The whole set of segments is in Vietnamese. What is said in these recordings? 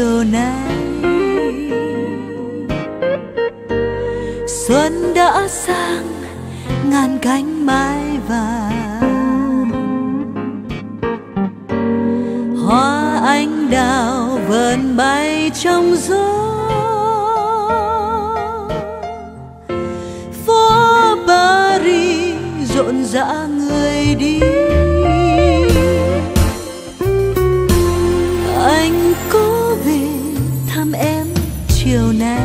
chiều nay. Xuân đã sang ngàn cánh mai vàng, hoa anh đào vờn bay trong gió. Phố Paris rộn rã người đi, anh cố về thăm em chiều nay.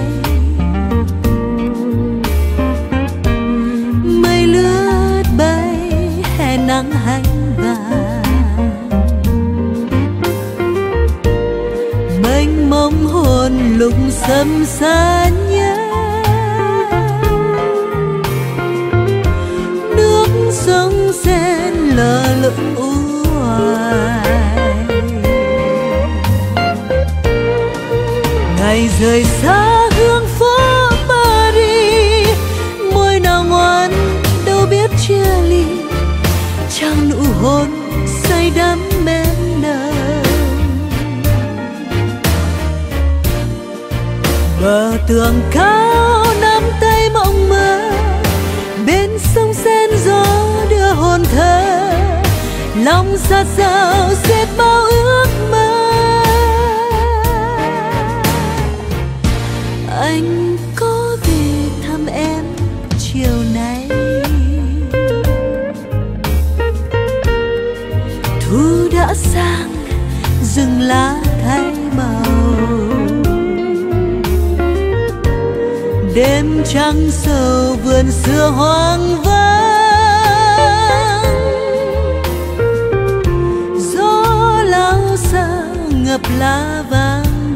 Mây lướt bay hè nắng hành vàng, mênh mông hồn lục xâm xa nhé. Nước sông Seine lờ lững u hoài, ngày rời xa hương phố Paris. Môi nào ngoan đâu biết chia ly, trao nụ hôn say đắm mến đời. Bờ tường cao nắm tay mộng mơ, bên sông Seine gió đưa hồn thơ. Lòng xa xao dệt bao ước mơ, anh có về thăm em chiều nay. Thu đã sang rừng lá thay màu, đêm trăng sầu vườn xưa hoang vắng. Gió lao xa ngập lá vàng,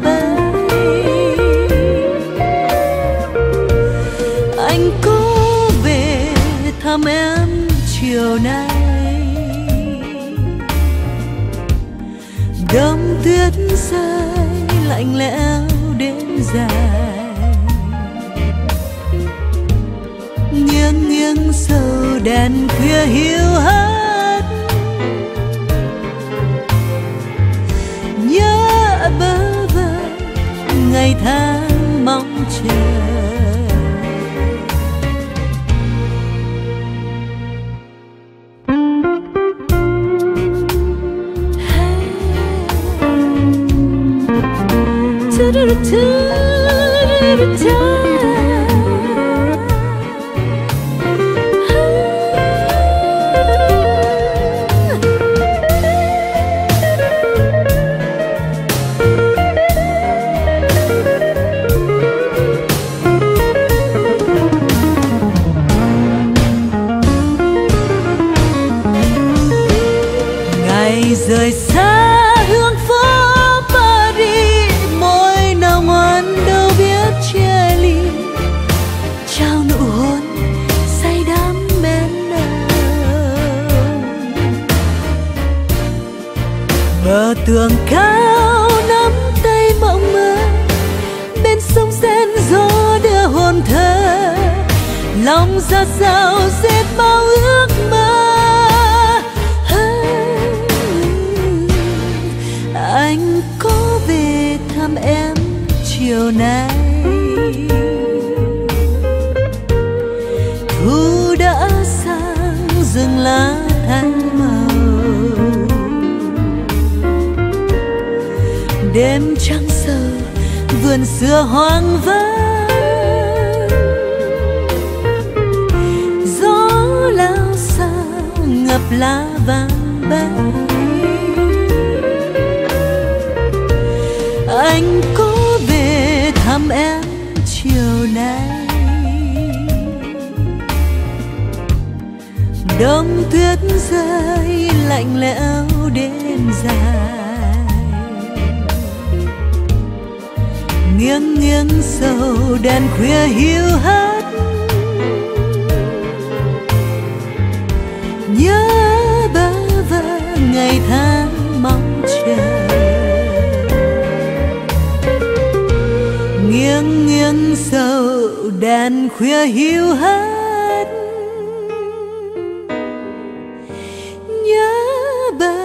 anh cố về thăm em chiều nay. Đông tuyết rơi lạnh lẽo đêm dài, nghiêng nghiêng sầu đèn khuya hiu hắt. Nhớ bơ vơ ngày tháng mong chờ. Ngày rời xa hương phố Paris, môi nào ngoan đâu biết chia ly, trao nụ hôn say đắm mến đời. Bờ tường cao nắm tay mộng mơ, bên sông Seine gió đưa hồn thơ. Lòng ra sao dệt bao ước mơ, anh có về thăm em chiều nay. Thu đã sang rừng lá thay màu, đêm trăng sâu vườn xưa hoang vắng. Gió lao xa ngập lá vàng bay, anh có về thăm em chiều nay. Đông tuyết rơi lạnh lẽo đêm dài, nghiêng nghiêng sầu đèn khuya hiu hắt. Nhớ bơ vơ ngày tháng mong chờ, nghiêng nghiêng sầu đèn khuya hiu hắt. Nhớ bơ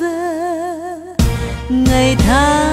vơ ngày tháng